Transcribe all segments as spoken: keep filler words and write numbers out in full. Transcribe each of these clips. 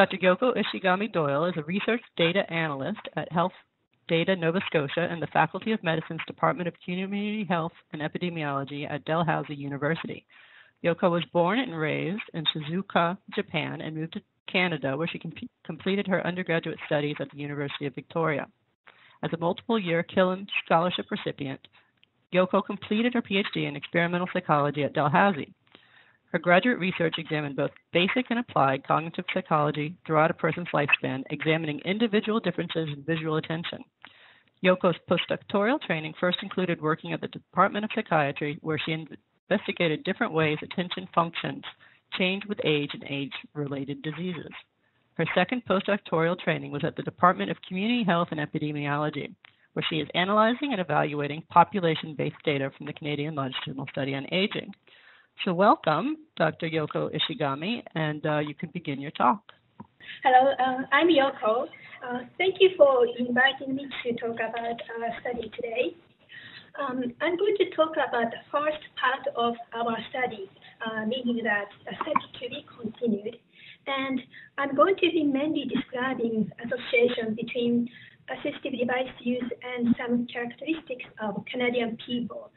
Doctor Yoko Ishigami Doyle is a research data analyst at Health Data Nova Scotia and the Faculty of Medicine's Department of Community Health and Epidemiology at Dalhousie University. Yoko was born and raised in Suzuka, Japan, and moved to Canada, where she com completed her undergraduate studies at the University of Victoria. As a multiple-year Killam Scholarship recipient, Yoko completed her PhD in experimental psychology at Dalhousie. Her graduate research examined both basic and applied cognitive psychology throughout a person's lifespan, examining individual differences in visual attention. Yoko's postdoctoral training first included working at the Department of Psychiatry, where she investigated different ways attention functions change with age and age-related diseases. Her second postdoctoral training was at the Department of Community Health and Epidemiology, where she is analyzing and evaluating population-based data from the Canadian Longitudinal Study on Aging. So welcome, Doctor Yoko Ishigami, and uh, you can begin your talk. Hello, uh, I'm Yoko. Uh, thank you for inviting me to talk about our study today. Um, I'm going to talk about the first part of our study, uh, meaning that a study to be continued. And I'm going to be mainly describing association between assistive device use and some characteristics of Canadian people,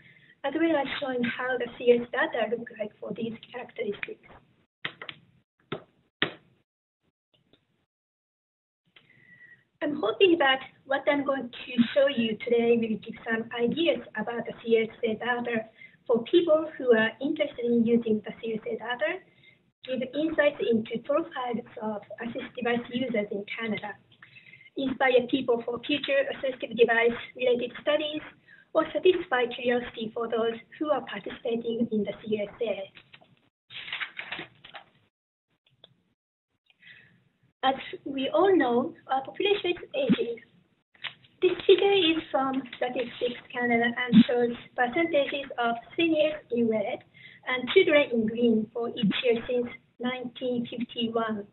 as well as showing how the C S data look like for these characteristics. I'm hoping that what I'm going to show you today will give some ideas about the C S A data for people who are interested in using the C S A data, give insights into profiles of assistive device users in Canada, inspire people for future assistive device related studies, or satisfy curiosity for those who are participating in the C S A. As we all know, our population is aging. This figure is from Statistics Canada and shows percentages of seniors in red and children in green for each year since nineteen fifty-one.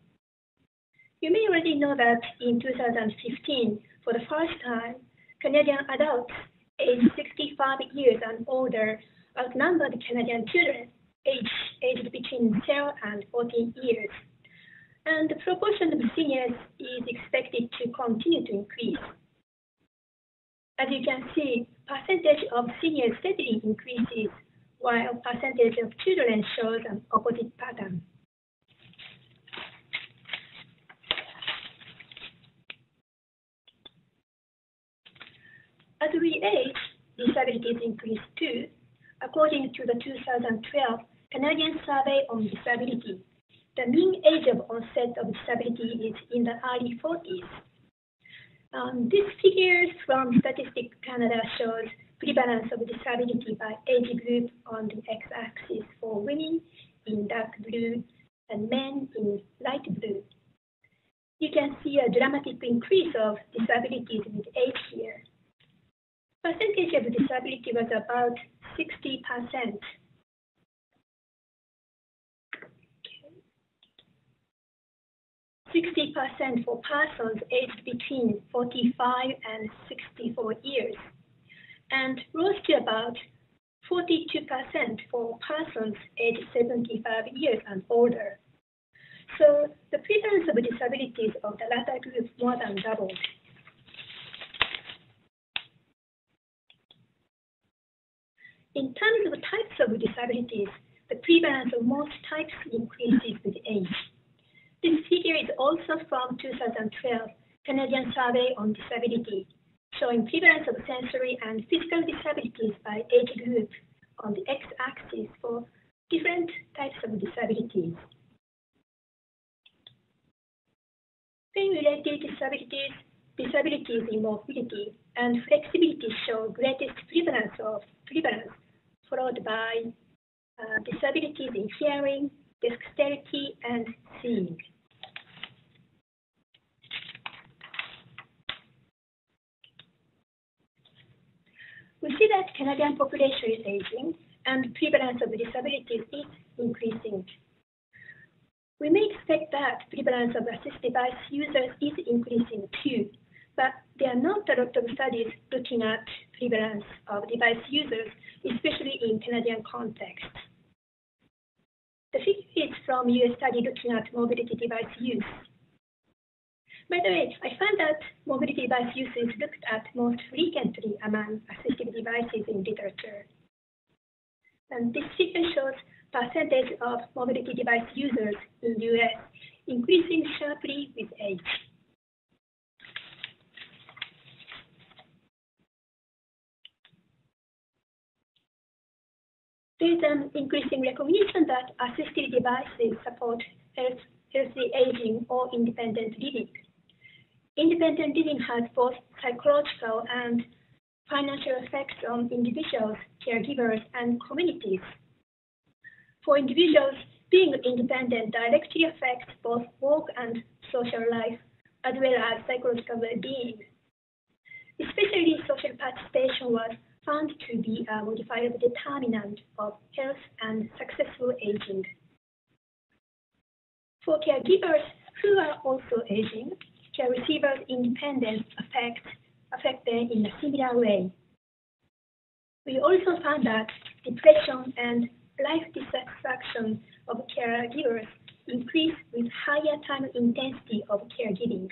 You may already know that in two thousand fifteen, for the first time, Canadian adults aged sixty-five years and older outnumbered Canadian children aged, aged between zero and fourteen years. And the proportion of seniors is expected to continue to increase. As you can see, percentage of seniors steadily increases, while percentage of children shows an opposite pattern. As we age, disabilities increase too, according to the two thousand twelve Canadian Survey on Disability. The mean age of onset of disability is in the early forties. Um, these figures from Statistics Canada shows prevalence of disability by age group on the x-axis for women in dark blue and men in light blue. You can see a dramatic increase of disabilities with age here. Percentage of disability was about sixty percent. Okay. sixty percent for persons aged between forty-five and sixty-four years, and rose to about forty-two percent for persons aged seventy-five years and older. So the prevalence of disabilities of the latter group more than doubled. In terms of types of disabilities, the prevalence of most types increases with age. This figure is also from two thousand twelve Canadian Survey on Disability, showing prevalence of sensory and physical disabilities by age group on the x-axis for different types of disabilities. Pain-related disabilities, disabilities in mobility, and flexibility show greatest prevalence of prevalence, followed by uh, disabilities in hearing, dexterity, and seeing. We see that Canadian population is aging and prevalence of disabilities is increasing. We may expect that prevalence of assistive device users is increasing too, but there are not a lot of studies looking at prevalence of device users, especially in Canadian context. The figure is from a U S study looking at mobility device use. By the way, I found that mobility device use is looked at most frequently among assistive devices in literature. And this figure shows percentage of mobility device users in the U S increasing sharply with age. There is an increasing recognition that assistive devices support health, healthy aging or independent living. Independent living has both psychological and financial effects on individuals, caregivers, and communities. For individuals, being independent directly affects both work and social life, as well as psychological well-being. Especially social participation was found to be a modifiable determinant of health and successful aging. For caregivers who are also aging, care receivers' independence affect, affect them in a similar way. We also found that depression and life dissatisfaction of caregivers increase with higher time intensity of caregiving.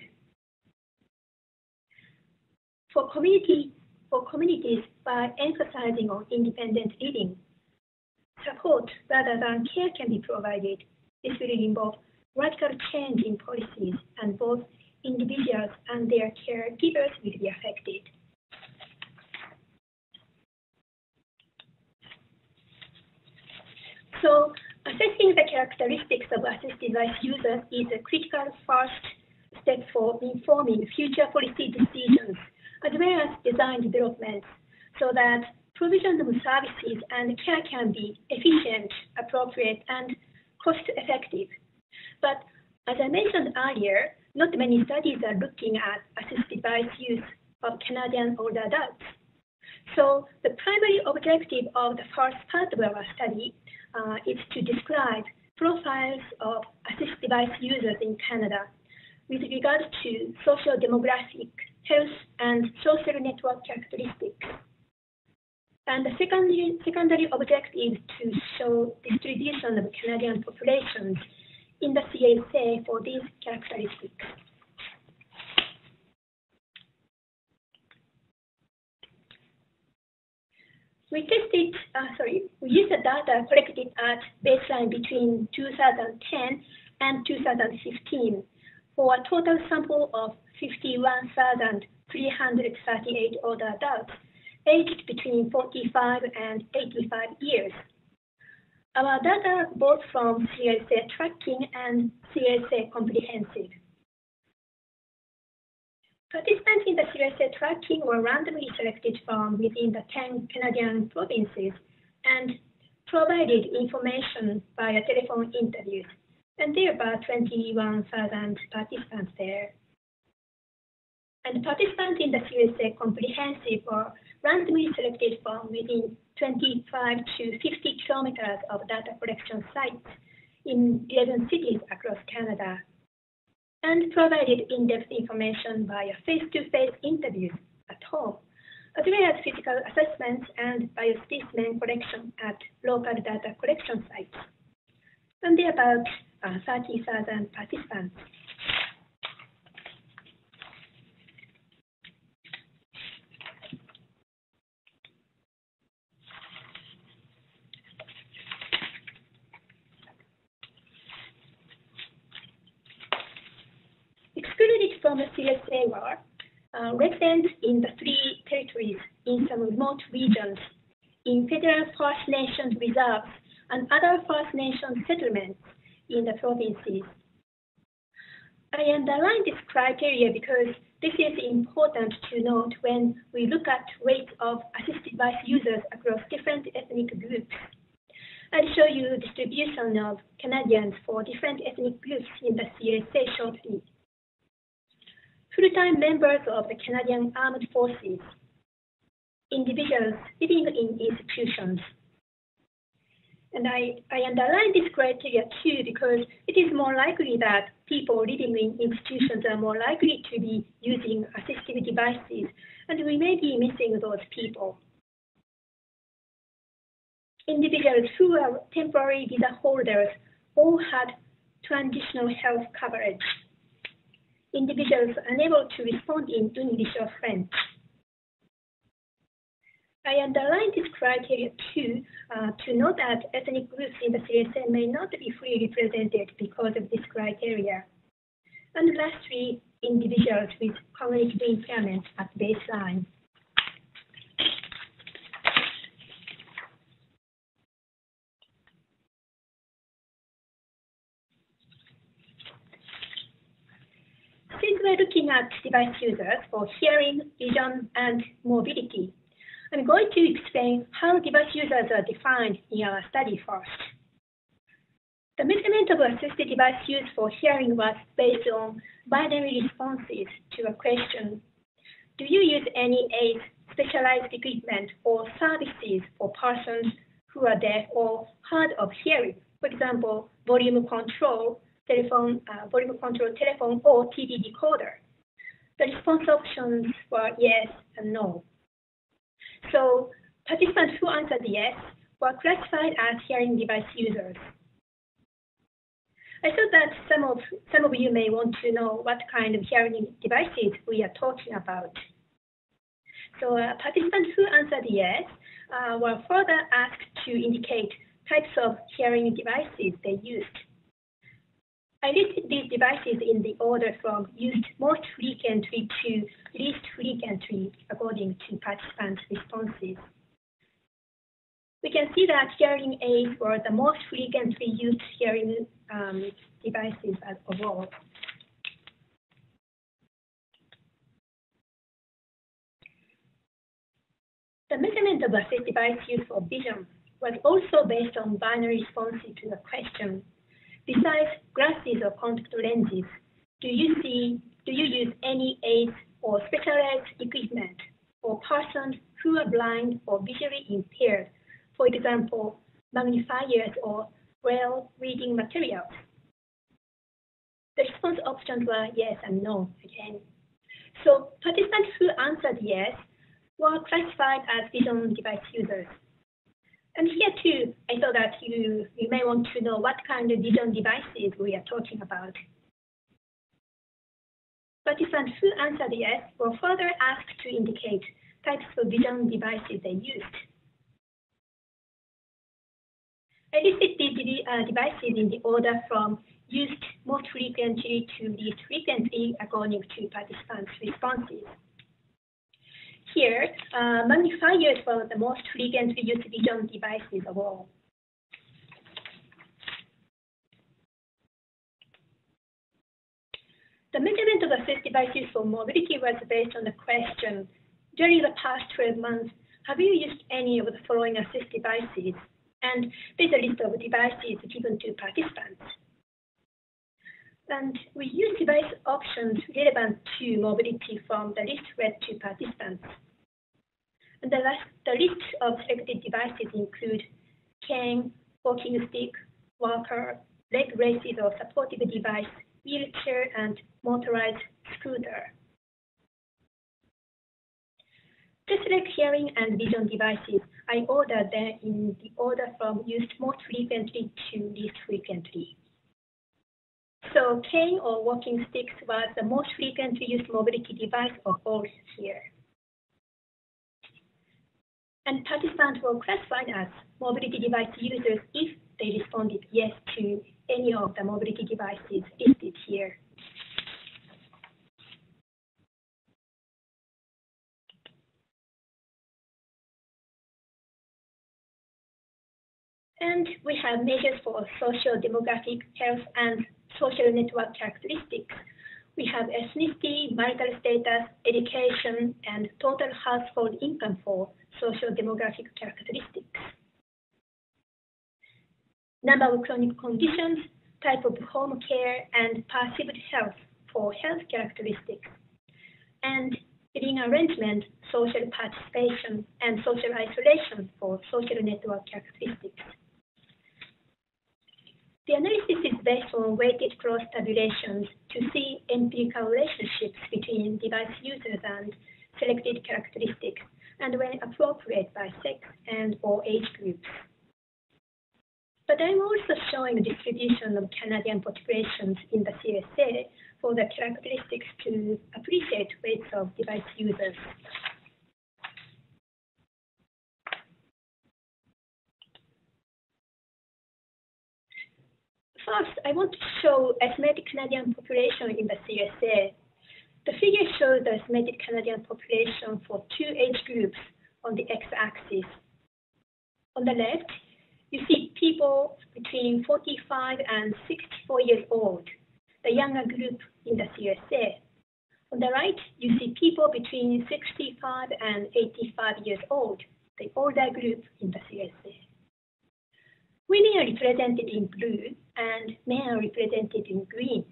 For community For communities, by emphasizing on independent living, support rather than care can be provided. This will involve radical change in policies, and both individuals and their caregivers will be affected. So, assessing the characteristics of assistive device users is a critical first step for informing future policy decisions, as well as design developments, so that provision of services and care can be efficient, appropriate, and cost-effective. But as I mentioned earlier, not many studies are looking at assistive device use of Canadian older adults. So the primary objective of the first part of our study uh, is to describe profiles of assistive device users in Canada with regard to social demographic, health, and social network characteristics. And the secondary, secondary objective is to show distribution of Canadian populations in the C S A for these characteristics. We tested, uh, sorry, we used the data collected at baseline between two thousand ten and two thousand fifteen for a total sample of fifty-one thousand three hundred thirty-eight older adults aged between forty-five and eighty-five years. Our data both from C S A tracking and C S A comprehensive. Participants in the C S A tracking were randomly selected from within the ten Canadian provinces and provided information via telephone interviews, and there were twenty-one thousand participants there. And participants in the C S A comprehensive were randomly selected from within twenty-five to fifty kilometers of data collection sites in eleven cities across Canada, and provided in-depth information via face-to-face interviews at home, as well as physical assessments and biospecimen collection at local data collection sites. And there were about uh, thirty thousand participants. From the C S A were uh, residents in the three territories in some remote regions, in federal First Nations reserves and other First Nations settlements in the provinces. I underline this criteria because this is important to note when we look at rates of assistive device users across different ethnic groups. I'll show you the distribution of Canadians for different ethnic groups in the C S A shortly. Full-time members of the Canadian Armed Forces, individuals living in institutions. And I, I underline this criteria too because it is more likely that people living in institutions are more likely to be using assistive devices, and we may be missing those people. Individuals who are temporary visa holders all had transitional health coverage. individuals unable to respond in English or French. I underline this criteria too uh, to note that ethnic groups in the C S N may not be fully represented because of this criteria. And lastly, individuals with cognitive impairment at baseline. Since we're looking at device users for hearing, vision, and mobility, I'm going to explain how device users are defined in our study first. The measurement of assisted device use for hearing was based on binary responses to a question. Do you use any aids, specialized equipment, or services for persons who are deaf or hard of hearing? For example, volume control, telephone, uh, volume control telephone, or T V decoder. The response options were yes and no. So participants who answered yes were classified as hearing device users. I thought that some of, some of you may want to know what kind of hearing devices we are talking about. So uh, participants who answered yes uh, were further asked to indicate types of hearing devices they used. I listed these devices in the order from used most frequently to least frequently, according to participants' responses. We can see that hearing aids were the most frequently used hearing um, devices of all. The measurement of assistive device use for vision was also based on binary responses to the question. Besides glasses or contact lenses, do you see, do you use any aids or specialized equipment for persons who are blind or visually impaired? For example, magnifiers or braille reading materials. The response options were yes and no again. So participants who answered yes were classified as vision device users. And here too, I thought that you, you may want to know what kind of vision devices we are talking about. Participants who answered yes were further asked to indicate types of vision devices they used. I listed these uh, devices in the order from used most frequently to least frequently, according to participants' responses. Here, uh, magnifiers were the most frequently used vision devices of all. The measurement of assistive devices for mobility was based on the question, during the past twelve months, have you used any of the following assistive devices? And there's a list of devices given to participants. And we use device options relevant to mobility from the list read to participants. And the, last, the list of selected devices include cane, walking stick, walker, leg braces or supportive device, wheelchair, and motorized scooter. To select hearing and vision devices, I ordered them in the order from used most frequently to least frequently. So cane or walking sticks was the most frequently used mobility device of all here. And participants were classified as mobility device users if they responded yes to any of the mobility devices listed here. And we have measures for social demographic, health, and social network characteristics. We have ethnicity, marital status, education, and total household income for social demographic characteristics. Number of chronic conditions, type of home care, and perceived health for health characteristics. And living arrangement, social participation, and social isolation for social network characteristics. The analysis is based on weighted cross tabulations to see empirical relationships between device users and selected characteristics, and when appropriate by sex and or age groups. But I'm also showing the distribution of Canadian populations in the C S A for for the characteristics to appreciate weights of device users. First, I want to show estimated Canadian population in the C S A. The figures show the estimated Canadian population for two age groups on the x-axis. On the left, you see people between forty-five and sixty-four years old, the younger group in the C S A. On the right, you see people between sixty-five and eighty-five years old, the older group in the C S A. Women are represented in blue, and men are represented in green.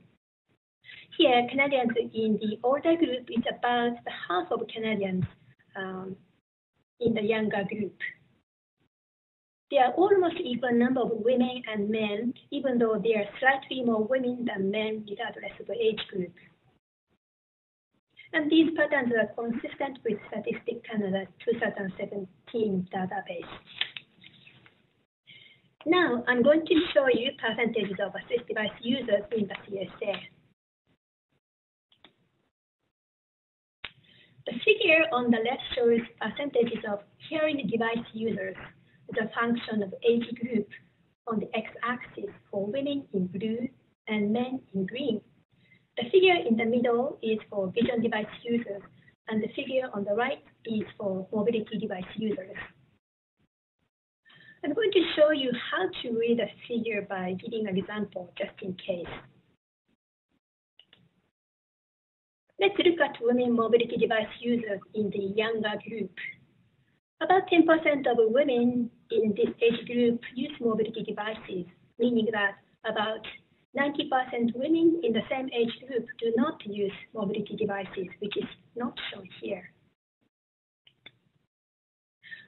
Here, Canadians in the older group is about the half of Canadians um, in the younger group. There are almost equal number of women and men, even though there are slightly more women than men regardless of the age group. And these patterns are consistent with Statistics Canada twenty seventeen database. Now, I'm going to show you percentages of assistive device users in the C S A. The figure on the left shows percentages of hearing device users, the function of age group on the x-axis for women in blue and men in green. The figure in the middle is for vision device users, and the figure on the right is for mobility device users. I'm going to show you how to read a figure by giving an example just in case. Let's look at women mobility device users in the younger group. About ten percent of women in this age group use mobility devices, meaning that about ninety percent women in the same age group do not use mobility devices, which is not shown here.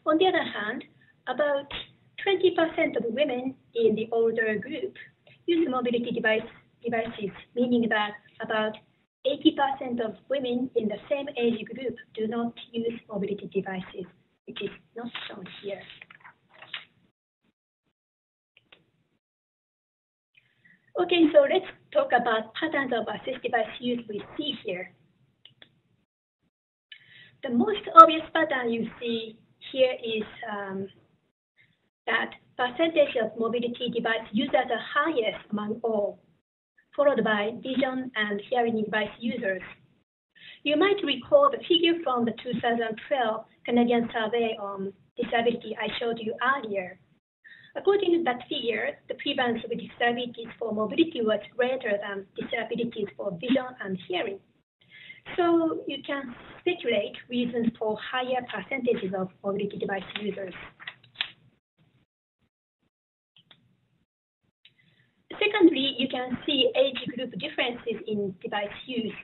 On the other hand, about twenty percent of women in the older group use mobility device, devices, meaning that about eighty percent of women in the same age group do not use mobility devices, which is not shown here. Okay, so let's talk about patterns of assistive device use we see here. The most obvious pattern you see here is um, that percentage of mobility device users are highest among all, followed by vision and hearing device users. You might recall the figure from the two thousand twelve Canadian Survey on Disability I showed you earlier. According to that figure, the prevalence of disabilities for mobility was greater than disabilities for vision and hearing. So you can speculate reasons for higher percentages of mobility device users. Secondly, you can see age group differences in device use.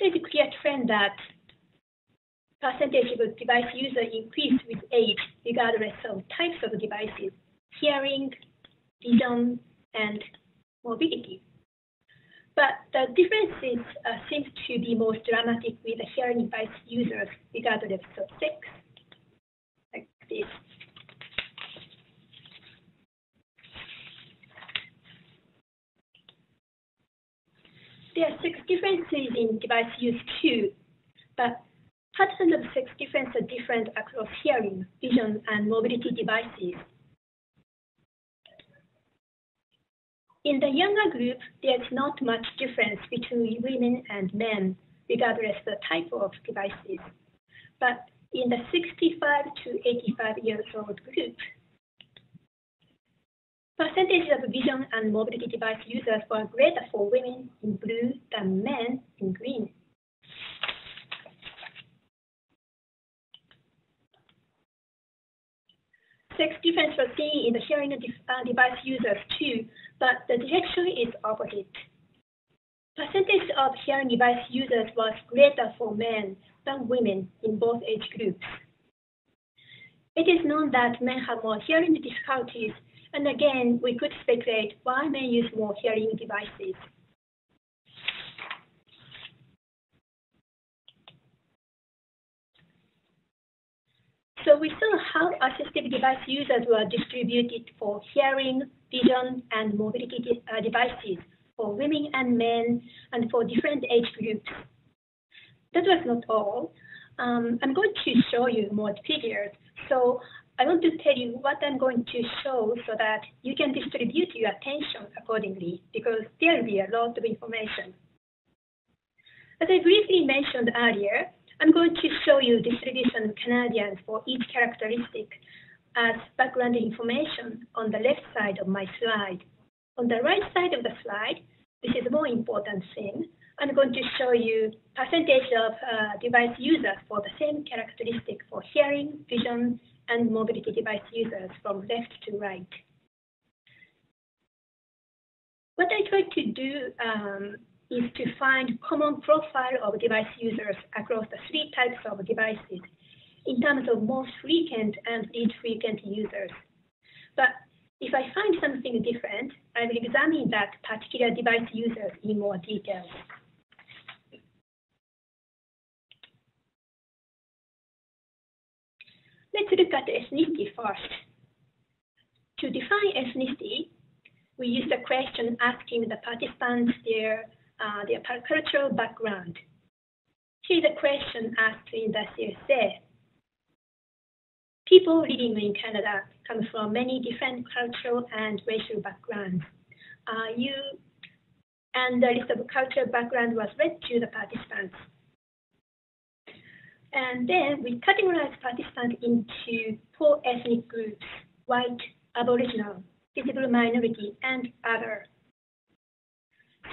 There's a clear trend that percentage of device users increase with age, regardless of types of devices, hearing, vision, and mobility. But the differences uh, seem to be most dramatic with the hearing device users, regardless of sex, like this. There are six differences in device use too, but patterns of sex difference are different across hearing, vision, and mobility devices. In the younger group, there's not much difference between women and men, regardless of the type of devices. But in the sixty-five to eighty-five years old group, percentage of vision and mobility device users were greater for women in blue than men in green. Sex difference was seen in the hearing device users too, but the direction is opposite. Percentage of hearing device users was greater for men than women in both age groups. It is known that men have more hearing difficulties, and again, we could speculate why men use more hearing devices. So we saw how assistive device users were distributed for hearing, vision, and mobility de uh, devices for women and men, and for different age groups. That was not all. Um, I'm going to show you more figures. So I want to tell you what I'm going to show so that you can distribute your attention accordingly, because there will be a lot of information. As I briefly mentioned earlier, I'm going to show you distribution of Canadians for each characteristic as background information on the left side of my slide. On the right side of the slide, this is a more important thing. I'm going to show you percentage of uh, device users for the same characteristic for hearing, vision, and mobility device users from left to right. What I try to do um, is to find common profile of device users across the three types of devices in terms of most frequent and least frequent users. But if I find something different, I will examine that particular device users in more detail. Let's look at ethnicity first. To define ethnicity, we used a question asking the participants their Uh, their cultural background. Here's a question asked in the C S A. People living in Canada come from many different cultural and racial backgrounds. Uh, you and the list of cultural background was read to the participants. And then we categorized participants into four ethnic groups: white, Aboriginal, visible minority, and other.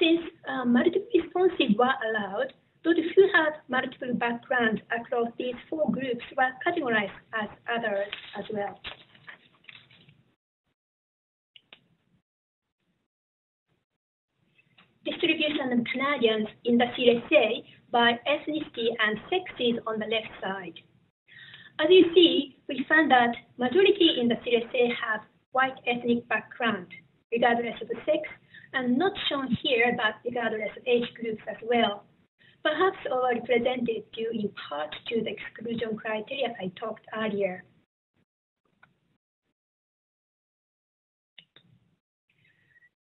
Since uh, multiple responses were allowed, those who had multiple backgrounds across these four groups were categorized as others as well. Distribution of Canadians in the C S A by ethnicity and sex is on the left side. As you see, we found that majority in the C S A have white ethnic background, regardless of the sex, and not shown here, but regardless of age groups as well. Perhaps overrepresented due in part to the exclusion criteria I talked earlier.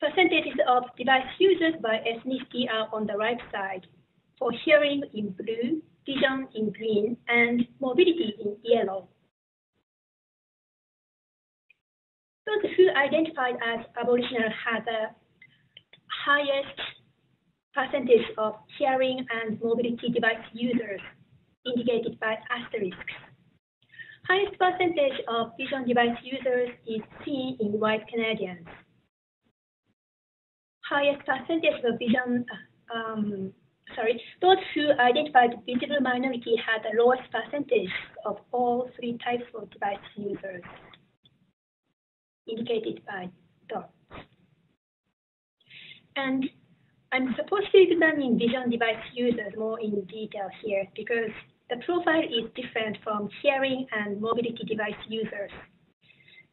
Percentages of device users by ethnicity are on the right side, for hearing in blue, vision in green, and mobility in yellow. Those who identified as Aboriginal had a highest percentage of hearing and mobility device users, indicated by asterisks. Highest percentage of vision device users is seen in white Canadians. Highest percentage of vision, um, sorry, those who identified visible minority had the lowest percentage of all three types of device users, indicated by dots. And I'm supposed to examine vision device users more in detail here because the profile is different from hearing and mobility device users.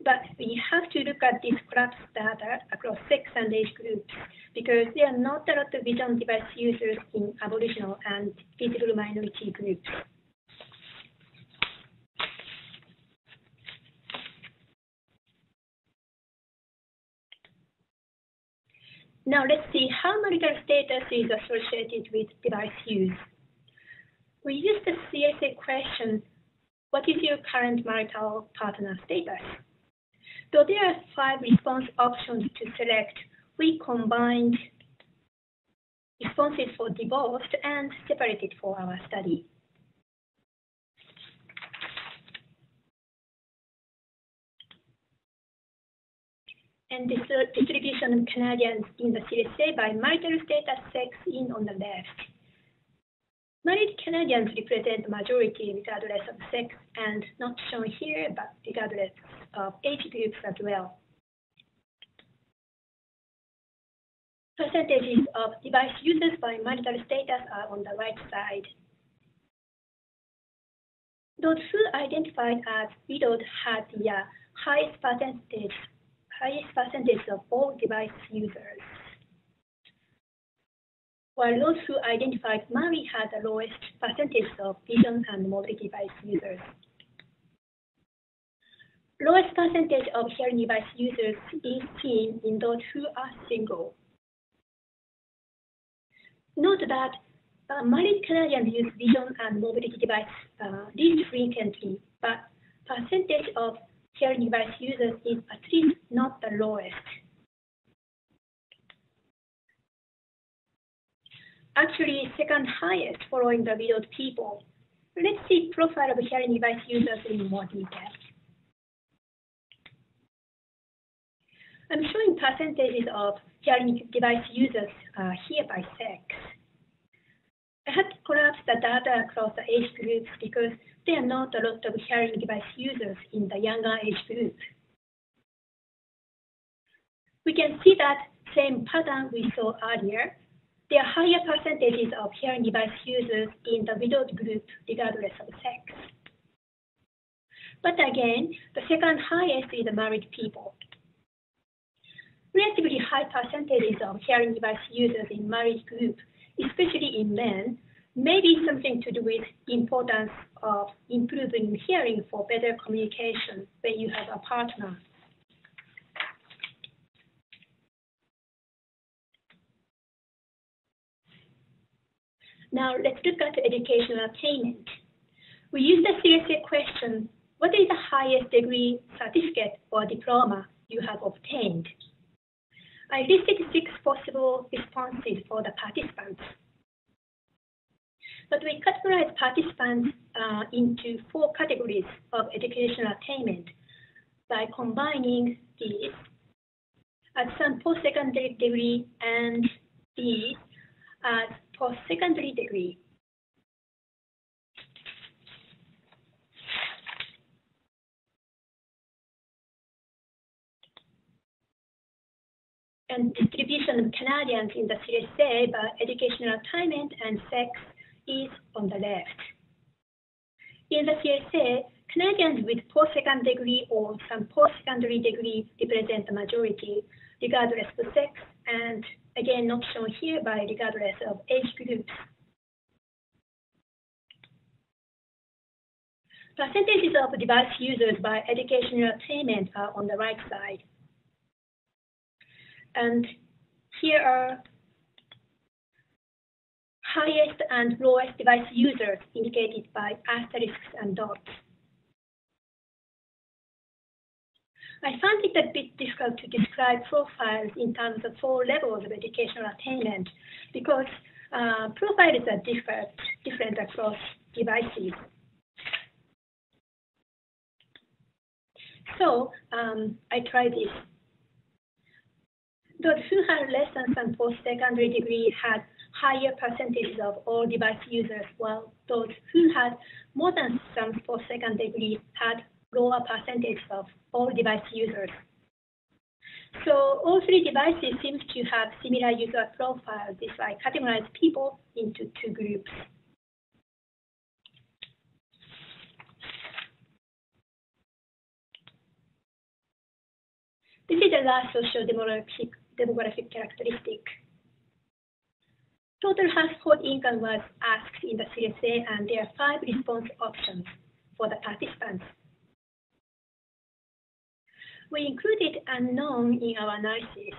But we have to look at this collapsed data across sex and age groups because there are not a lot of vision device users in Aboriginal and visible minority groups. Now let's see how marital status is associated with device use. We used the C S A question, what is your current marital partner status? Though there are five response options to select, we combined responses for divorced and separated for our study. And this distribution of Canadians in the C S A by marital status, sex in on the left. Married Canadians represent the majority regardless of sex and not shown here, but regardless of age groups as well. Percentages of device users by marital status are on the right side. Those who identified as widowed had the highest percentage highest percentage of all device users, while those who identified married had the lowest percentage of vision and mobility device users. Lowest percentage of hearing device users is seen in those who are single. Note that uh, married Canadians use vision and mobility device uh, least frequently, but percentage of hearing device users is at least not the lowest. Actually, second highest following the widowed people. Let's see profile of hearing device users in more detail. I'm showing percentages of hearing device users uh, here by sex. I had to collapse the data across the age groups because there are not a lot of hearing device users in the younger age group. We can see that same pattern we saw earlier. There are higher percentages of hearing device users in the widowed group, regardless of sex. But again, the second highest is the married people. Relatively high percentages of hearing device users in married group, especially in men, may be something to do with importance of improving hearing for better communication when you have a partner. Now let's look at educational attainment. We use the C S A question, what is the highest degree, certificate, or diploma you have obtained? I listed six possible responses for the participants. But we categorize participants uh, into four categories of educational attainment by combining these as some post-secondary degree and these as post-secondary degree. And distribution of Canadians in the C S A by educational attainment and sex is on the left. In the C S A, Canadians with post-secondary degree or some post-secondary degree represent the majority, regardless of sex, and again, not shown here by regardless of age groups. Percentages of device users by educational attainment are on the right side. And here are highest and lowest device users indicated by asterisks and dots. I found it a bit difficult to describe profiles in terms of four levels of educational attainment because uh, profiles are different, different across devices. So um, I tried this. Those who had less than some post-secondary degree had higher percentages of all device users, while those who had more than some post-secondary degree had lower percentage of all device users. So all three devices seem to have similar user profiles. This way categorize people into two groups. This is the last socio-demographic demographic characteristic. Total household income was asked in the C S A, and there are five response options for the participants. We included unknown in our analysis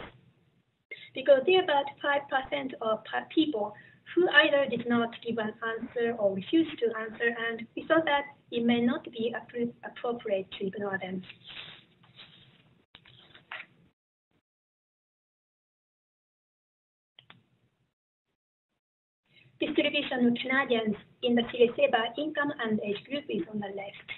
because there are about five percent of people who either did not give an answer or refused to answer, and we thought that it may not be appropriate to ignore them. Distribution of Canadians in the C S A by income and age group is on the left.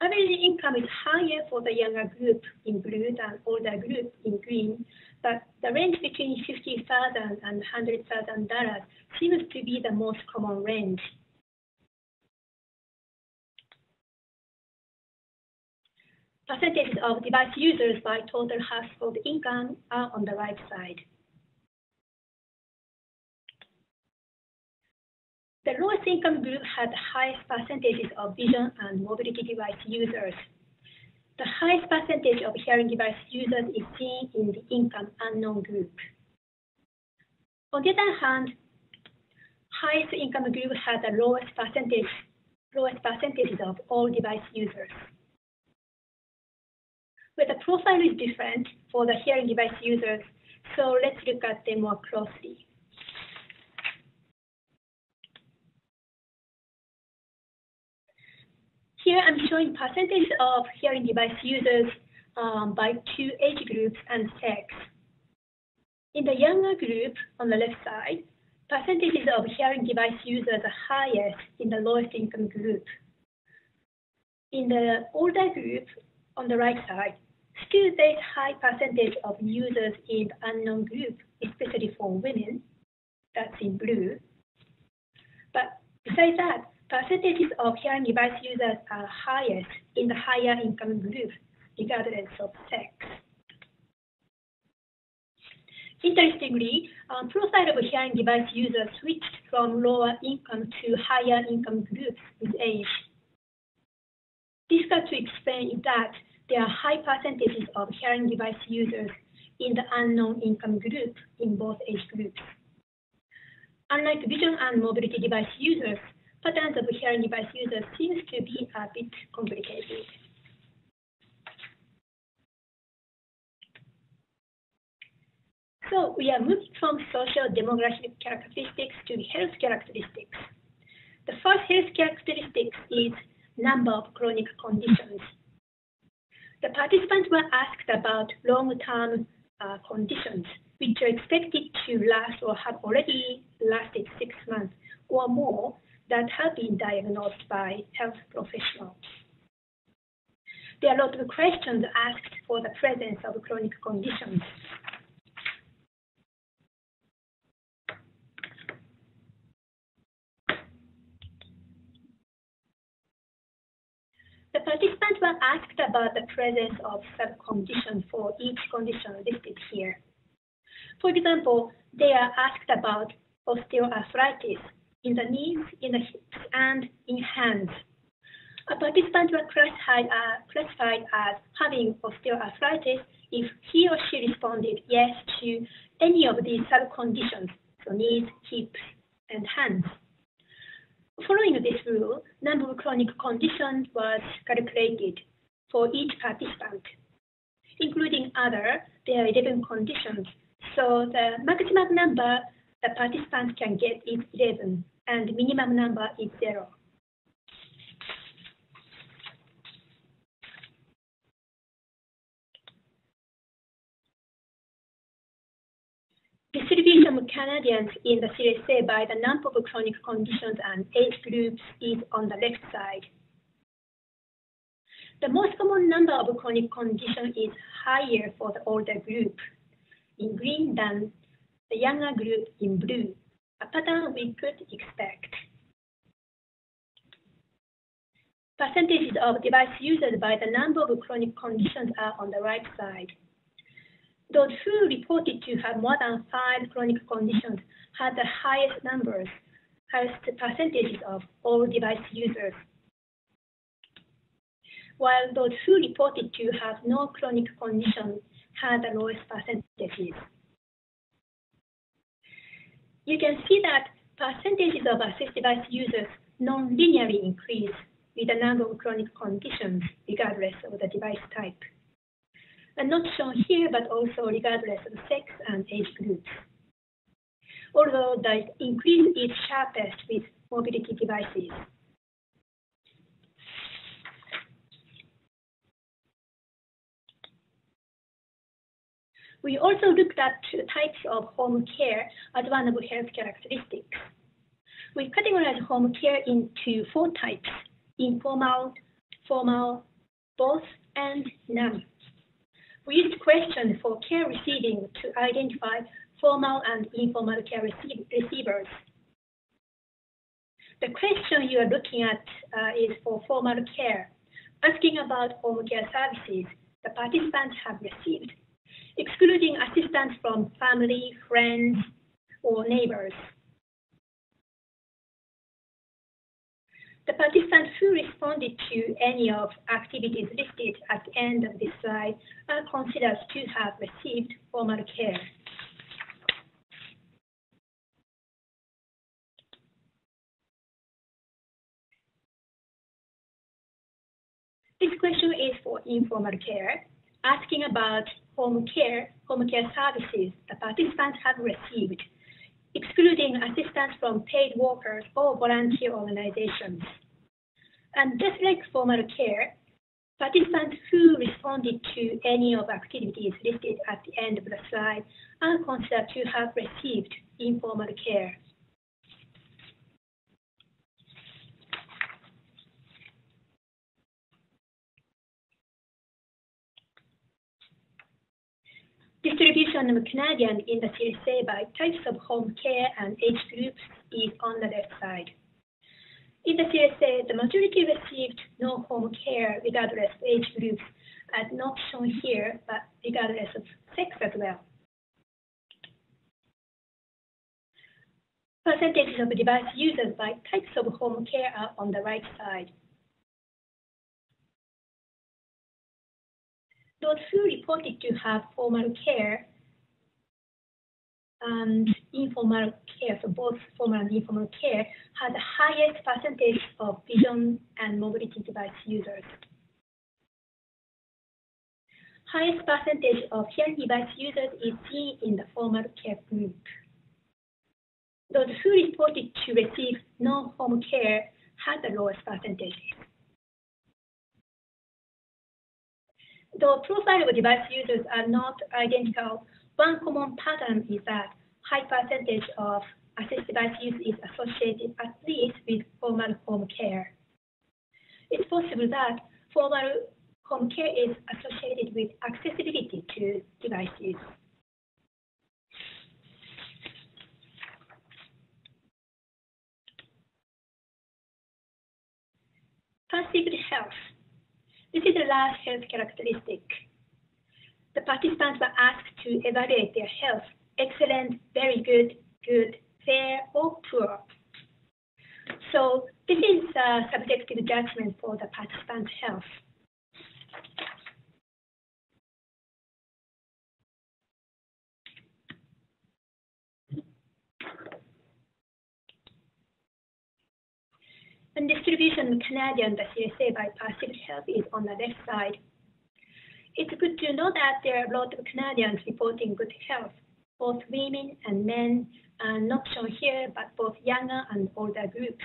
Average income is higher for the younger group in blue than older group in green, but the range between fifty thousand dollars and one hundred thousand dollars seems to be the most common range. Percentages of device users by total household income are on the right side. The lowest income group had the highest percentages of vision and mobility device users. The highest percentage of hearing device users is seen in the income unknown group. On the other hand, highest income group had the lowest percentage, lowest percentages of all device users. But the profile is different for the hearing device users, so let's look at them more closely. Here I'm showing percentage of hearing device users um, by two age groups and sex. In the younger group on the left side, percentages of hearing device users are highest in the lowest income group. In the older group on the right side, still there is high percentage of users in the unknown group, especially for women, that's in blue. But besides that, percentages of hearing device users are highest in the higher income group, regardless of sex. Interestingly, um, profile of hearing device users switched from lower income to higher income groups with age. Difficult to explain is that there are high percentages of hearing device users in the unknown income group in both age groups. Unlike vision and mobility device users, patterns of hearing device users seems to be a bit complicated. So we are moving from social demographic characteristics to health characteristics. The first health characteristic is number of chronic conditions. The participants were asked about long-term uh, conditions, which are expected to last or have already lasted six months or more that have been diagnosed by health professionals. There are a lot of questions asked for the presence of chronic conditions. The participants were asked about the presence of sub-conditions for each condition listed here. For example, they are asked about osteoarthritis in the knees, in the hips, and in hands. A participant was classified, uh, classified as having osteoarthritis if he or she responded yes to any of these sub-conditions, so knees, hips, and hands. Following this rule, number of chronic conditions was calculated for each participant. Including other, there are eleven conditions, so the maximum number the participant can get is eleven, and the minimum number is zero. Distribution of Canadians in the C S A by the number of chronic conditions and age groups is on the left side. The most common number of chronic conditions is higher for the older group in green than the younger group in blue, a pattern we could expect. Percentages of device users by the number of chronic conditions are on the right side. Those who reported to have more than five chronic conditions had the highest numbers, highest percentages of all device users, while those who reported to have no chronic condition had the lowest percentages. You can see that percentages of assistive device users non-linearly increase with the number of chronic conditions, regardless of the device type. And not shown here, but also regardless of sex and age groups. Although the increase is sharpest with mobility devices. We also looked at two types of home care as one of health characteristics. We categorize home care into four types: informal, formal, both, and none. We used questions for care receiving to identify formal and informal care receive receivers. The question you are looking at uh, is for formal care, asking about home care services the participants have received, excluding assistance from family, friends, or neighbors. The participants who responded to any of activities listed at the end of this slide are considered to have received formal care. This question is for informal care, asking about home care, home care services the participants have received, excluding assistance from paid workers or volunteer organizations. And just like formal care, participants who responded to any of activities listed at the end of the slide are considered to have received informal care. Distribution of Canadians in the Series A by types of home care and age groups is on the left side. In the C S A, the majority received no home care regardless of age groups, as not shown here, but regardless of sex as well. Percentages of device users by types of home care are on the right side. Those who reported to have formal care and informal care, so both formal and informal care, had the highest percentage of vision and mobility device users. Highest percentage of hearing device users is seen in the formal care group. Those who reported to receive no home care had the lowest percentages. Though profile of device users are not identical, one common pattern is that high percentage of assistive device use is associated at least with formal home care. It's possible that formal home care is associated with accessibility to devices. Perceived health. This is a large health characteristic. The participants were asked to evaluate their health: excellent, very good, good, fair, or poor. So this is a subjective judgment for the participant's health. And distribution of Canadian, the C S A by perceived health is on the left side. It's good to know that there are a lot of Canadians reporting good health, both women and men, and not shown here, but both younger and older groups.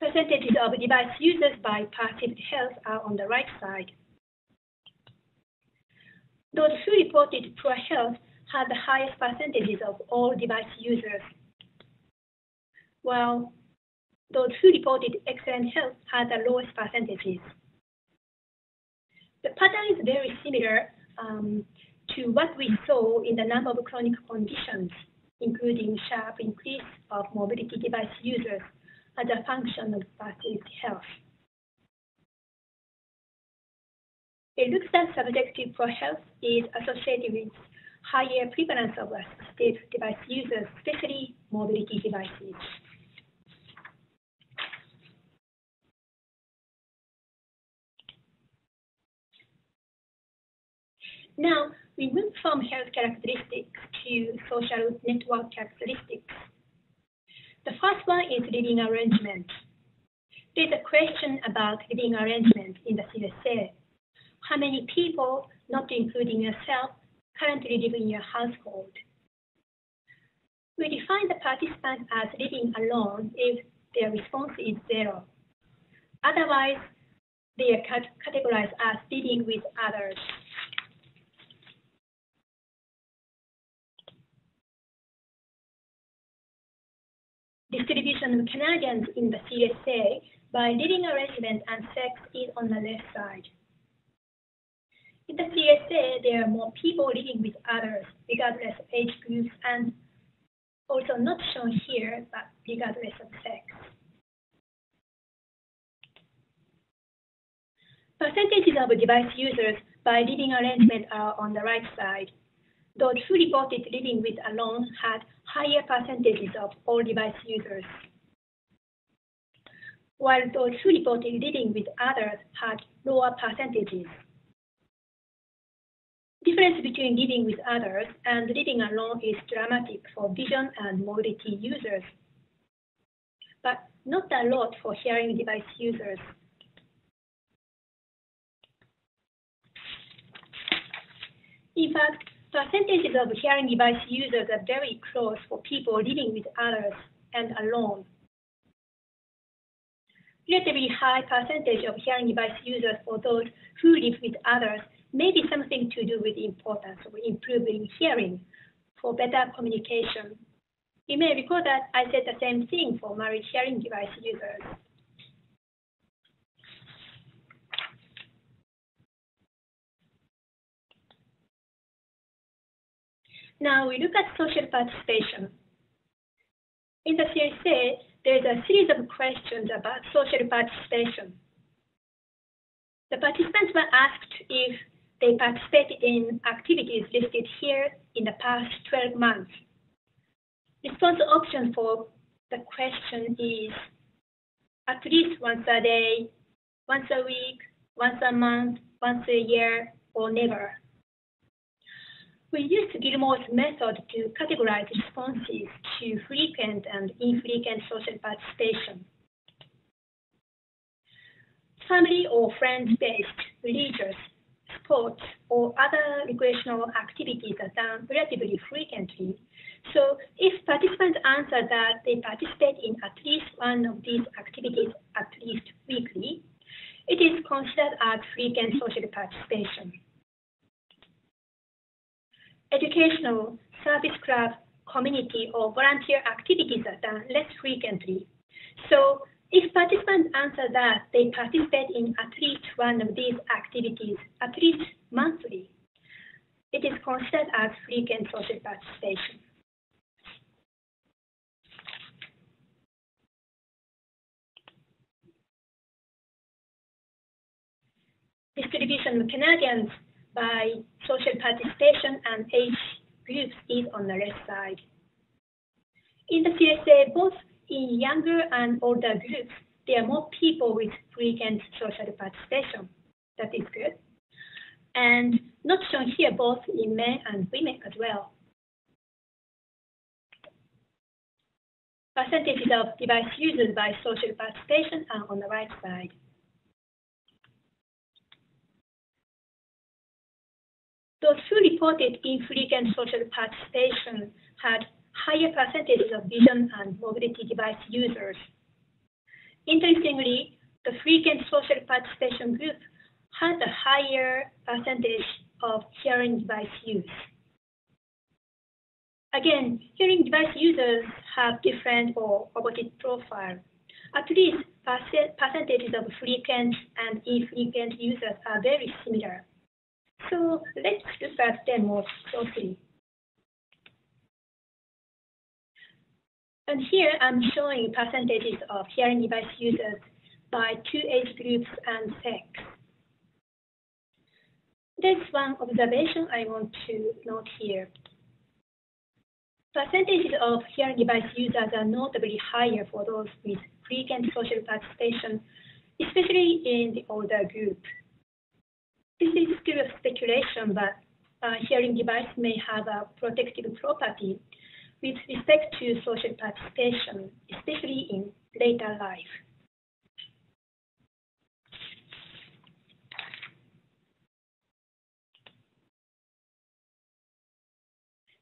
Percentages of device users by perceived health are on the right side. Those who reported poor health had the highest percentages of all device users, while those who reported excellent health had the lowest percentages. The pattern is very similar um, to what we saw in the number of chronic conditions, including sharp increase of mobility device users as a function of perceived health. It looks that subjective poor health is associated with higher prevalence of assistive device users, especially mobility devices. Now, we move from health characteristics to social network characteristics. The first one is living arrangement. There's a question about living arrangement in the C S A. How many people, not including yourself, currently live in your household? We define the participant as living alone if their response is zero. Otherwise, they are categorized as living with others. Distribution of Canadians in the C S A by living arrangement and sex is on the left side. In the C S A, there are more people living with others, regardless of age groups, and also not shown here, but regardless of sex. Percentages of device users by living arrangement are on the right side. Those who reported living with alone had higher percentages of all device users, while those who reported living with others had lower percentages. Difference between living with others and living alone is dramatic for vision and mobility users, but not a lot for hearing device users. In fact, percentages of hearing device users are very close for people living with others and alone. relatively high percentage of hearing device users for those who live with others may be something to do with the importance of improving hearing for better communication. You may recall that I said the same thing for married hearing device users. Now we look at social participation. In the series A, there is a series of questions about social participation. The participants were asked if they participated in activities listed here in the past twelve months. Response option for the question is at least once a day, once a week, once a month, once a year, or never. We used Gilmour's method to categorize responses to frequent and infrequent social participation. Family or friends-based, religious, sports, or other recreational activities are done relatively frequently. So if participants answer that they participate in at least one of these activities at least weekly, it is considered as frequent social participation. Educational, service club, community, or volunteer activities are done less frequently. So if participants answer that they participate in at least one of these activities, at least monthly, it is considered as frequent social participation. Distribution of Canadians by social participation and age groups is on the left side. In the C S A, both in younger and older groups, there are more people with frequent social participation. That is good. And not shown here, both in men and women as well. Percentages of device users by social participation are on the right side. Those who reported infrequent social participation had higher percentages of vision and mobility device users. Interestingly, the frequent social participation group had a higher percentage of hearing device use. Again, hearing device users have different or opposite profiles. At least, percentages of frequent and infrequent users are very similar. So let's look at them more closely. And here I'm showing percentages of hearing device users by two age groups and sex. There's one observation I want to note here. Percentages of hearing device users are notably higher for those with frequent social participation, especially in the older group. This is still a speculation, but a hearing device may have a protective property with respect to social participation, especially in later life.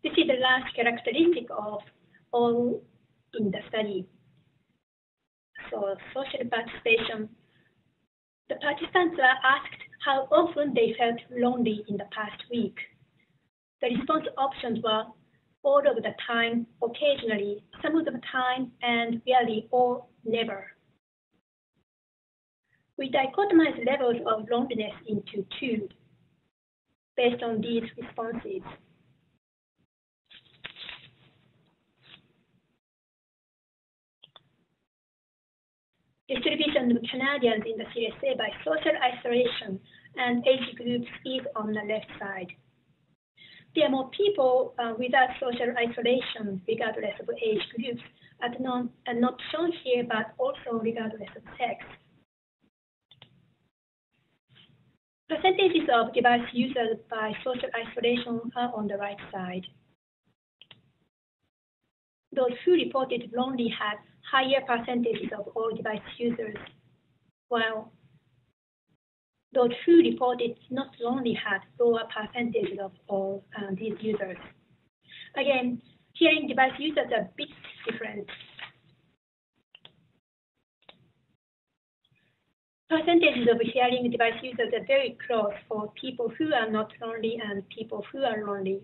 This is the last characteristic of all in the study. So social participation. The participants were asked how often they felt lonely in the past week. The response options were all of the time, occasionally, some of the time, and rarely, or never. We dichotomized levels of loneliness into two based on these responses. Distribution of Canadians in the C S A by social isolation and age groups is on the left side. There are more people uh, without social isolation regardless of age groups, and not, and not shown here, but also regardless of sex. Percentages of device users by social isolation are on the right side. Those who reported lonely had higher percentages of all device users, while those who reported not lonely had lower percentages of all uh, these users. Again, hearing device users are a bit different. Percentages of hearing device users are very close for people who are not lonely and people who are lonely,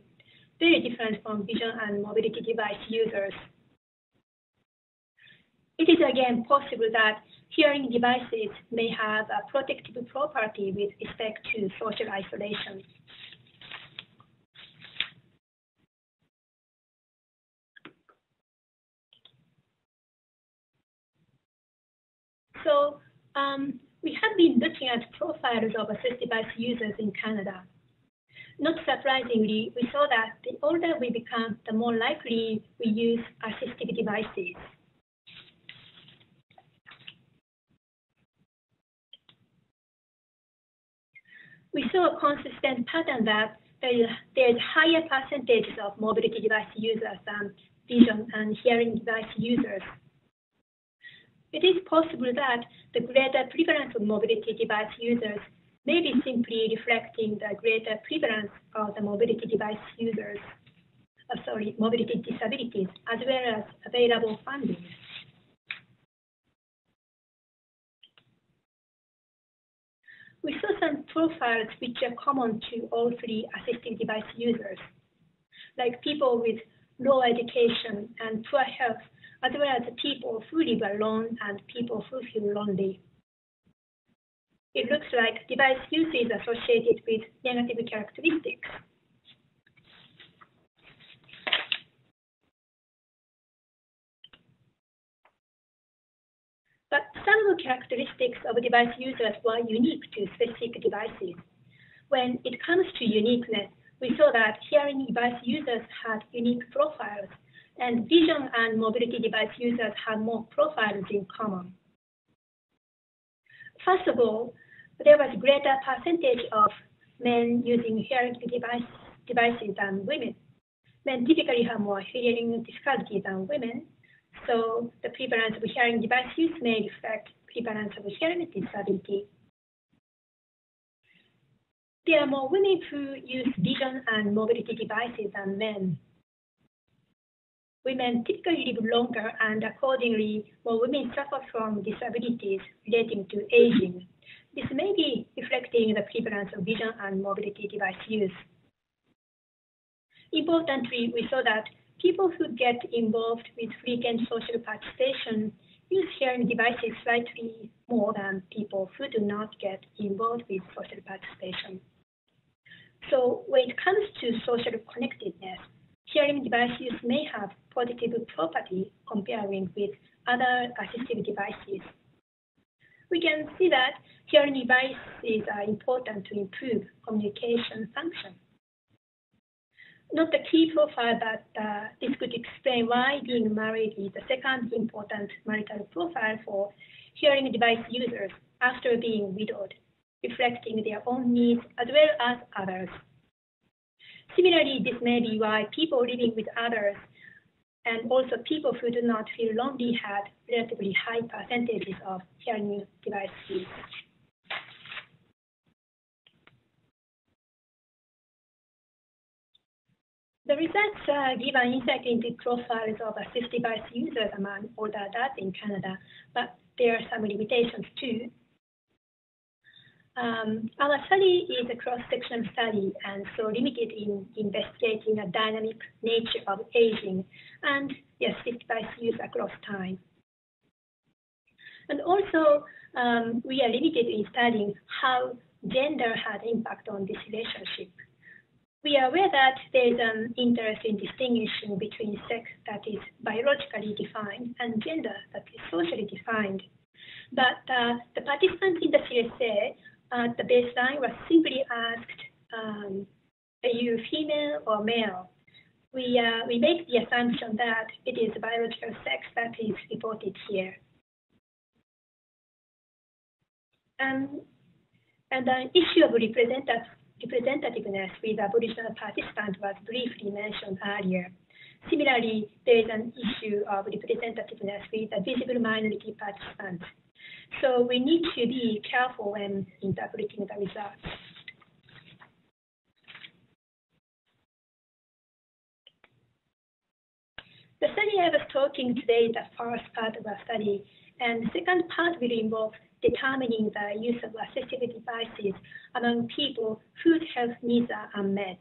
very different from vision and mobility device users. It is again possible that hearing devices may have a protective property with respect to social isolation. So, um, we have been looking at profiles of assistive device users in Canada. Not surprisingly, we saw that the older we become, the more likely we use assistive devices. We saw a consistent pattern that there is, there is higher percentages of mobility device users than vision and hearing device users. It is possible that the greater prevalence of mobility device users may be simply reflecting the greater prevalence of the mobility device users, oh, sorry, mobility disabilities, as well as available funding. We saw some profiles which are common to all three assistive device users, like people with low education and poor health, as well as people who live alone and people who feel lonely. It looks like device use is associated with negative characteristics. But some of the characteristics of device users were unique to specific devices. When it comes to uniqueness, we saw that hearing device users had unique profiles, and vision and mobility device users have more profiles in common. First of all, there was a greater percentage of men using hearing device, devices than women. Men typically have more hearing difficulties than women, so the prevalence of hearing device use may affect prevalence of hearing disability. There are more women who use vision and mobility devices than men. Women typically live longer, and accordingly, more women suffer from disabilities relating to aging. This may be reflecting the prevalence of vision and mobility device use. Importantly, we saw that people who get involved with frequent social participation use hearing devices slightly more than people who do not get involved with social participation. So when it comes to social connectedness, hearing device use may have positive property comparing with other assistive devices. We can see that hearing devices are important to improve communication function. Not the key profile, but uh, this could explain why being married is the second important marital profile for hearing device users after being widowed, reflecting their own needs as well as others. Similarly, this may be why people living with others and also people who do not feel lonely had relatively high percentages of hearing device use. The results uh, give an insight into profiles of assistive device users among older adults in Canada, but there are some limitations too. Um, our study is a cross-sectional study and so limited in investigating the dynamic nature of aging and the assistive device use across time. And also, um, we are limited in studying how gender had impact on this relationship. We are aware that there is an interest in distinguishing between sex that is biologically defined and gender that is socially defined. But uh, the participants in the C S A at the baseline was simply asked, um, are you female or male? We, uh, we make the assumption that it is biological sex that is reported here. Um, and the issue of representative, representativeness with Aboriginal participants was briefly mentioned earlier. Similarly, there is an issue of representativeness with a visible minority participant. So we need to be careful when interpreting the results. The study I was talking today is the first part of our study, and the second part will involve determining the use of assistive devices among people whose health needs are unmet.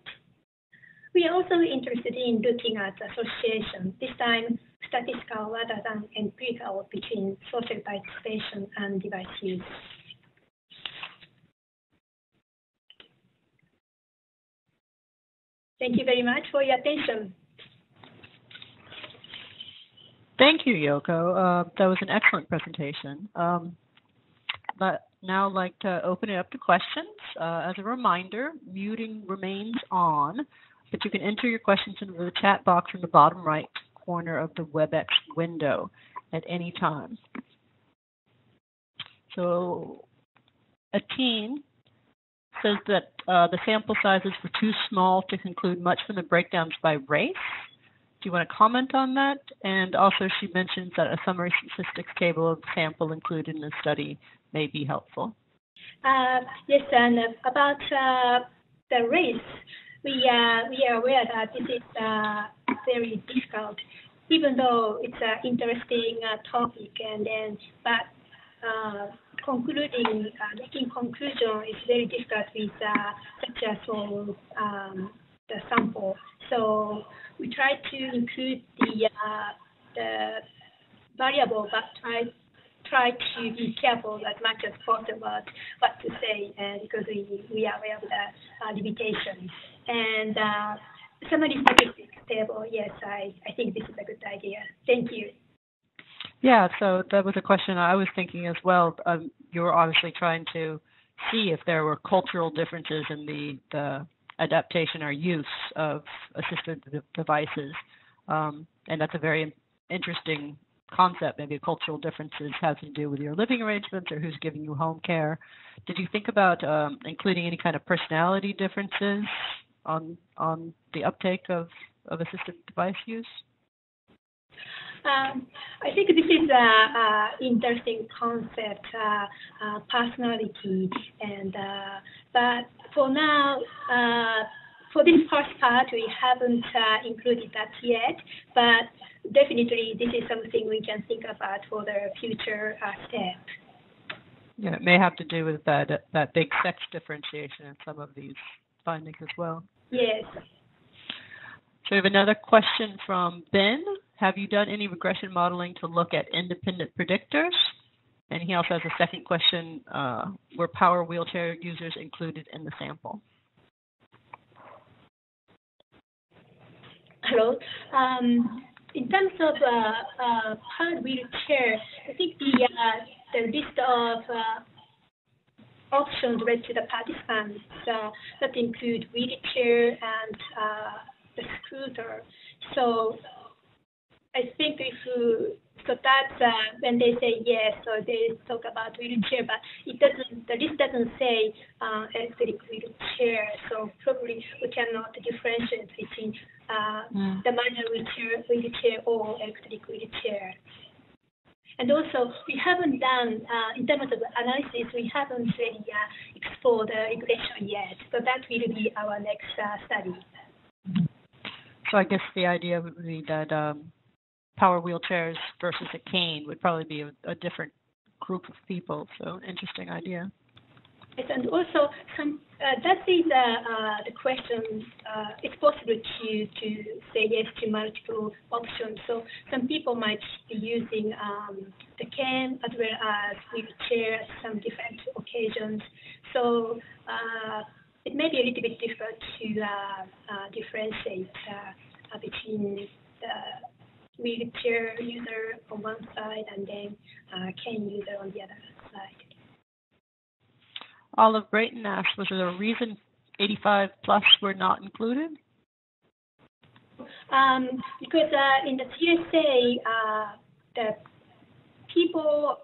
We are also interested in looking at association, this time statistical rather than empirical, between social participation and device use. Thank you very much for your attention. Thank you, Yoko. Uh, that was an excellent presentation. Um, but now I'd like to open it up to questions. Uh, as a reminder, muting remains on, but you can enter your questions into the chat box in the bottom right corner of the WebEx window at any time. So Ateen says that uh, the sample sizes were too small to conclude much from the breakdowns by race. Do you want to comment on that? And also she mentions that a summary statistics table of the sample included in the study may be helpful. Uh, yes, and about uh, the race, we, uh, we are aware that this is uh, very difficult, even though it's an interesting uh, topic, and then, but uh, concluding, uh, making conclusion is very difficult with uh, such a small um, the sample. So we try to include the, uh, the variable, but try, try to be careful as much as possible about what to say, and because we, we are aware of the uh, limitations. And uh, summary statistics table, yes, I, I think this is a good idea. Thank you. Yeah, so that was a question I was thinking as well. Um, you were obviously trying to see if there were cultural differences in the, the adaptation or use of assistive devices. Um, and that's a very interesting concept. Maybe cultural differences have to do with your living arrangements or who's giving you home care. Did you think about um, including any kind of personality differences on on the uptake of, of assistive device use? Um, I think this is an interesting concept, uh, uh, personality, and uh, but for now, uh, for this first part, we haven't uh, included that yet. But definitely, this is something we can think about for the future uh, step. Yeah, it may have to do with that that big sex differentiation in some of these findings as well. Yes. So we have another question from Ben. Have you done any regression modeling to look at independent predictors? And he also has a second question, uh, were power wheelchair users included in the sample? Hello. Um, in terms of uh, uh, power wheelchair, I think the, uh, the list of uh, options read to the participants uh, that include wheelchair and uh, the scooter. So I think if you, so that's uh, when they say yes, or they talk about wheelchair, but it doesn't, the list doesn't say uh, electric wheelchair, so probably we cannot differentiate between uh, mm. the manual wheelchair, wheelchair or electric wheelchair. And also, we haven't done, uh, in terms of analysis, we haven't really uh, explored the regression yet, so that will be our next uh, study. So I guess the idea would be that um power wheelchairs versus a cane would probably be a, a different group of people. So interesting idea. Yes, and also some, uh, that is uh, uh, the question. Uh, it's possible to to say yes to multiple options. So some people might be using um, the cane as well as wheelchair at some different occasions. So uh, it may be a little bit difficult to uh, uh, differentiate uh, between the wheelchair user on one side and then uh, cane user on the other side. Olive Brayton asks, was there a reason eighty-five plus were not included? Um, because uh, in the T S A, uh, the people,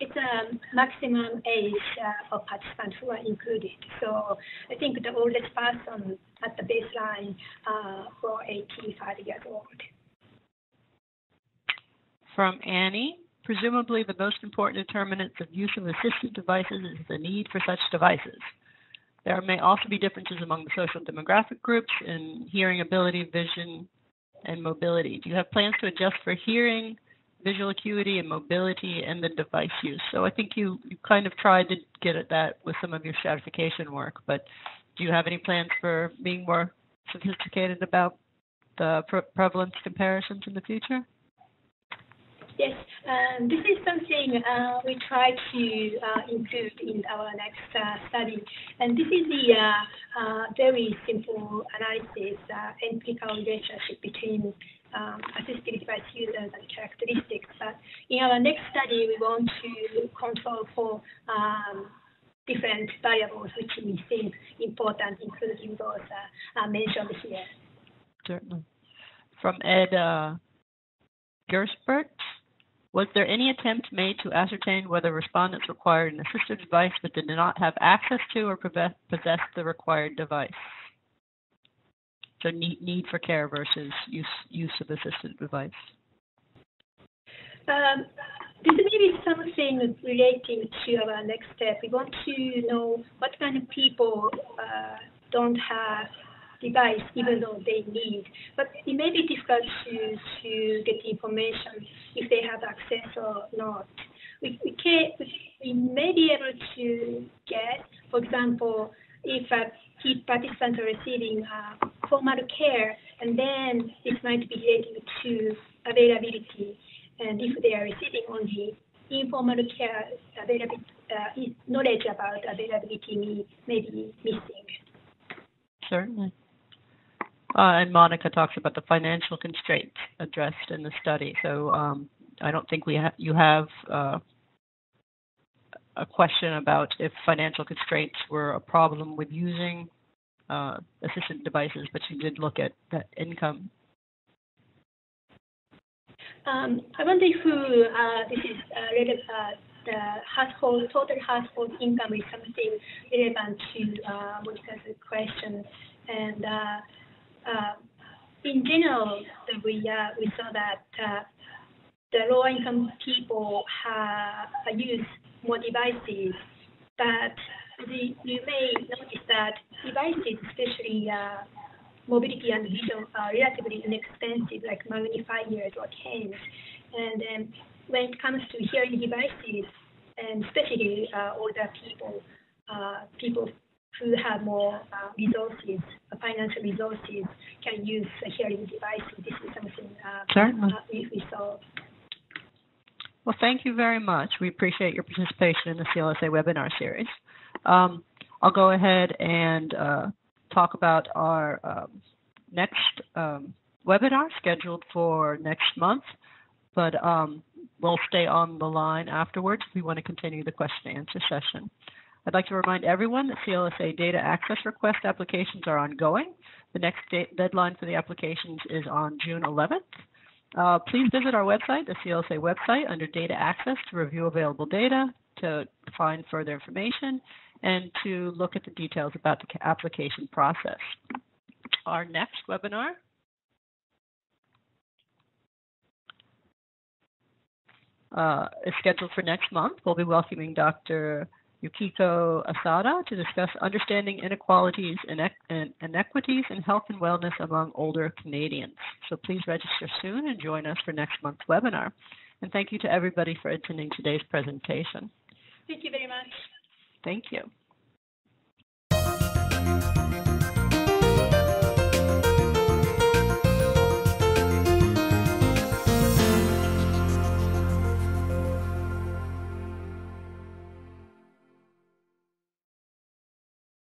it's a maximum age uh, of participants who are included. So I think the oldest person at the baseline uh, were eighty-five years old. From Annie, presumably the most important determinants of use of assistive devices is the need for such devices. There may also be differences among the social demographic groups in hearing ability, vision, and mobility? Do you have plans to adjust for hearing, visual acuity, and mobility, and the device use? So I think you, you kind of tried to get at that with some of your stratification work, but do you have any plans for being more sophisticated about the pre prevalence comparisons in the future? Yes, um, this is something uh, we try to uh, include in our next uh, study. And this is the uh, uh, very simple analysis, uh, empirical relationship between um, assistive device users and characteristics. But in our next study, we want to control for um, different variables which we think important, including those uh, uh, mentioned here. Certainly. From Ed uh, Gersbert. Was there any attempt made to ascertain whether respondents required an assistive device but did not have access to or possess the required device? So need for care versus use, use of assistive device. Um, this may be something relating to our next step. We want to know what kind of people uh, don't have device, even though they need. But it may be difficult to, to get information if they have access or not. We, we, can, we may be able to get, for example, if a key participant are receiving uh, formal care, and then this might be related to availability. And if they are receiving only informal care, availability, uh, knowledge about availability may, may be missing. Certainly. Uh, and Monica talks about the financial constraints addressed in the study. So um, I don't think we ha you have uh, a question about if financial constraints were a problem with using uh, assistive devices, but you did look at that income. Um, I wonder if uh, this is uh, related uh, the household, total household income is something relevant to uh, Monica's question. And uh, Uh, in general, we uh, we saw that uh, the low-income people have, use more devices, but the, you may notice that devices, especially uh, mobility and vision, are relatively inexpensive, like magnifiers or canes. And um, when it comes to hearing devices, and especially uh, older people, uh, people. who have more uh, resources, uh, financial resources, can use uh, hearing devices. This is something uh, sure. uh, we, we saw. Well, thank you very much. We appreciate your participation in the C L S A webinar series. Um, I'll go ahead and uh, talk about our um, next um, webinar scheduled for next month, but um, we'll stay on the line afterwards if we want to continue the question and answer session. I'd like to remind everyone that C L S A data access request applications are ongoing. The next deadline for the applications is on June eleventh. Uh, please visit our website, the C L S A website, under data access to review available data, to find further information, and to look at the details about the application process. Our next webinar uh, is scheduled for next month. We'll be welcoming Doctor Yukiko Asada to discuss understanding inequalities and inequities in health and wellness among older Canadians. So please register soon and join us for next month's webinar. And thank you to everybody for attending today's presentation. Thank you very much. Thank you.